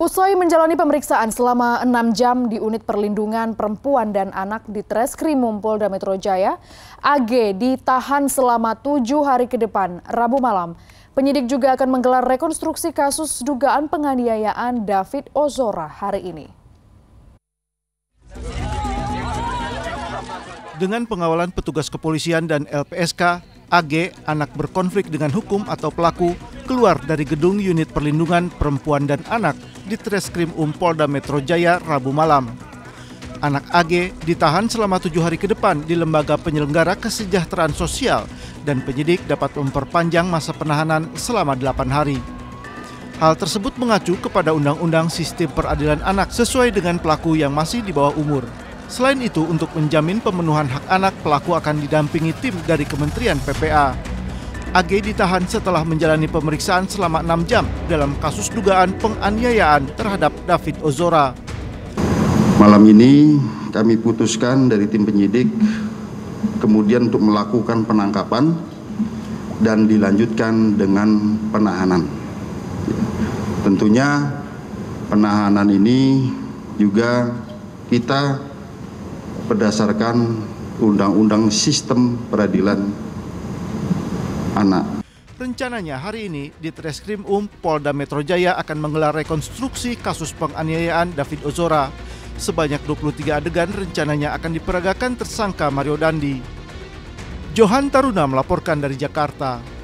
Usai menjalani pemeriksaan selama 6 jam di Unit Perlindungan Perempuan dan Anak Ditreskrimum Polda Metro Jaya, AG ditahan selama 7 hari ke depan, Rabu malam. Penyidik juga akan menggelar rekonstruksi kasus dugaan penganiayaan David Ozora hari ini. Dengan pengawalan petugas kepolisian dan LPSK, AG, anak berkonflik dengan hukum atau pelaku, keluar dari gedung Unit Perlindungan Perempuan dan Anak Ditreskrimum Polda Metro Jaya Rabu malam. Anak AG ditahan selama 7 hari ke depan di Lembaga Penyelenggara Kesejahteraan Sosial dan penyidik dapat memperpanjang masa penahanan selama 8 hari. Hal tersebut mengacu kepada Undang-Undang Sistem Peradilan Anak sesuai dengan pelaku yang masih di bawah umur. Selain itu, untuk menjamin pemenuhan hak anak, pelaku akan didampingi tim dari Kementerian PPA. AG ditahan setelah menjalani pemeriksaan selama 6 jam dalam kasus dugaan penganiayaan terhadap David Ozora. Malam ini kami putuskan dari tim penyidik kemudian untuk melakukan penangkapan dan dilanjutkan dengan penahanan. Tentunya penahanan ini juga kita berdasarkan Undang-Undang Sistem Peradilan Anak. Rencananya hari ini Ditreskrimum Polda Metro Jaya akan menggelar rekonstruksi kasus penganiayaan David Ozora. Sebanyak 23 adegan rencananya akan diperagakan tersangka Mario Dandi. Johan Taruna melaporkan dari Jakarta.